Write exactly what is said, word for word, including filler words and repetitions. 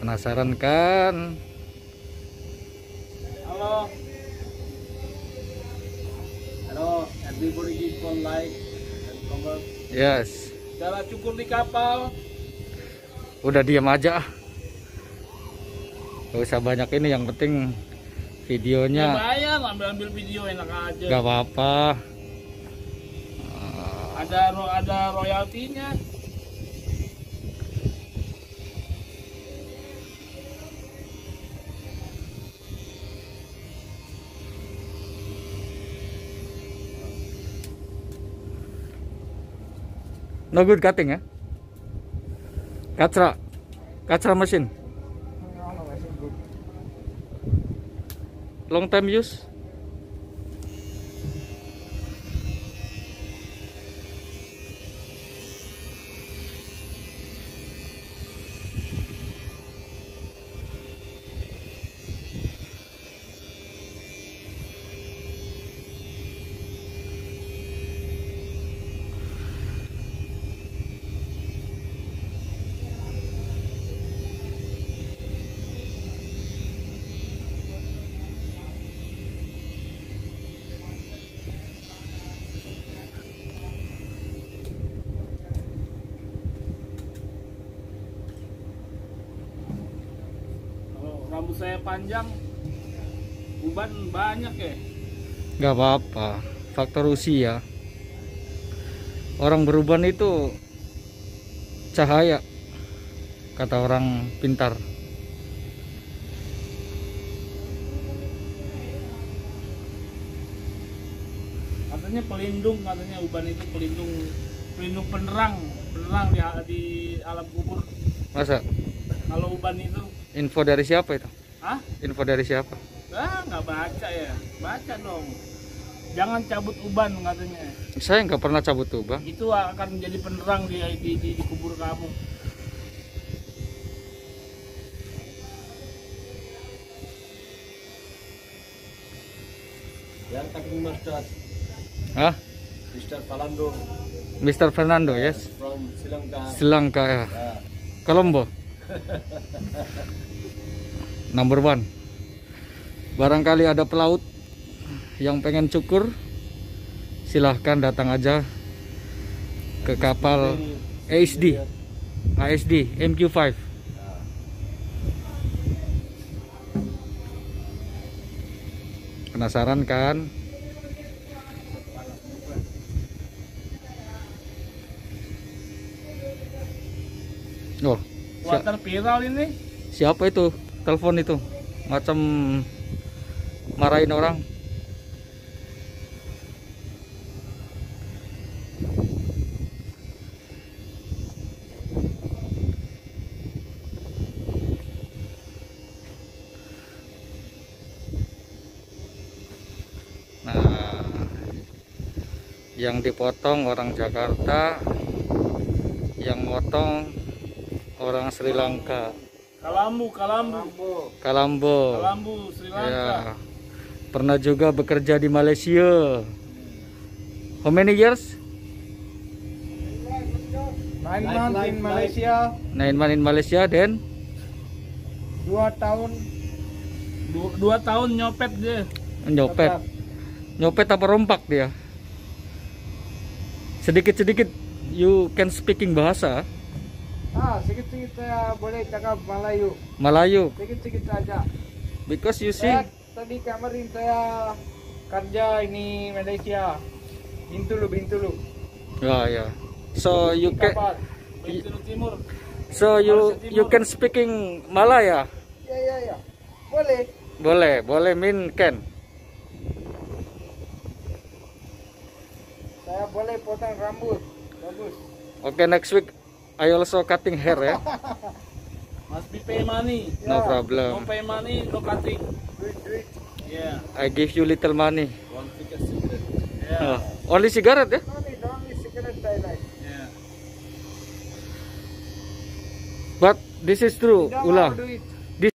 Penasaran kan? Halo. Halo, everybody give one like and comment. Yes. Cara cukur di kapal. Udah diam aja. Gak usah banyak ini, yang penting videonya. Bayar, ambil-ambil video enak aja. Gak apa-apa. Ada ada royaltinya. No good cutting ya? Katra, katra mesin. Long time use. Rambut saya panjang, uban banyak ya. Gak apa-apa, faktor usia. Orang beruban itu cahaya, kata orang pintar. Katanya pelindung, katanya uban itu pelindung, pelindung penerang, penerang di, di alam kubur. Masa? Kalau uban itu. Info dari siapa itu? Hah? Info dari siapa? Ah, nggak baca ya, baca dong. Jangan cabut uban katanya. Saya nggak pernah cabut uban. Itu akan menjadi penerang di di, di, di kubur kamu. Yang kami master. Hah? mister Fernando. mister Fernando, yes. From Sri Lanka. Sri Lanka ya. Yeah. Colombo. Number one. Barangkali ada pelaut yang pengen cukur, silahkan datang aja ke kapal A S D A S D M Q five. Penasaran kan? Oh, water viral ini. Siapa itu? Telepon itu. Macam marahin orang. Nah, yang dipotong orang Jakarta, yang motong orang Sri Lanka. Kalambu, Kalambu, Kalambu, Kalambu, Sri Lanka. Ya. Pernah juga bekerja di Malaysia. How many years? Nine months in Malaysia. Nine months in Malaysia, then? Dua tahun. Dua, dua tahun nyopet dia. Nyopet, nyopet apa rompak dia? Sedikit-sedikit, you can speaking bahasa. Ah, sedikit-sedikit saya boleh cakap Melayu. Melayu. Sedikit-sedikit saja. Because you see. Saya, tadi kemarin saya kerja ini Malaysia, Bintulu, Bintulu. Ya, ya. So you can. Bintulu Timur. So you you can speaking Malaya. Ya, ya, ya. Boleh. Boleh, boleh mean can. Saya boleh potong rambut, bagus. Oke, okay, next week. I also cutting hair ya. Must be pay money. No problem. No pay money, no cutting. Duit, duit. Yeah. I give you little money. One ticket cigarette. Yeah. Oh, only cigarette ya? Only, only cigarette I like. Yeah. But this is true, Ula.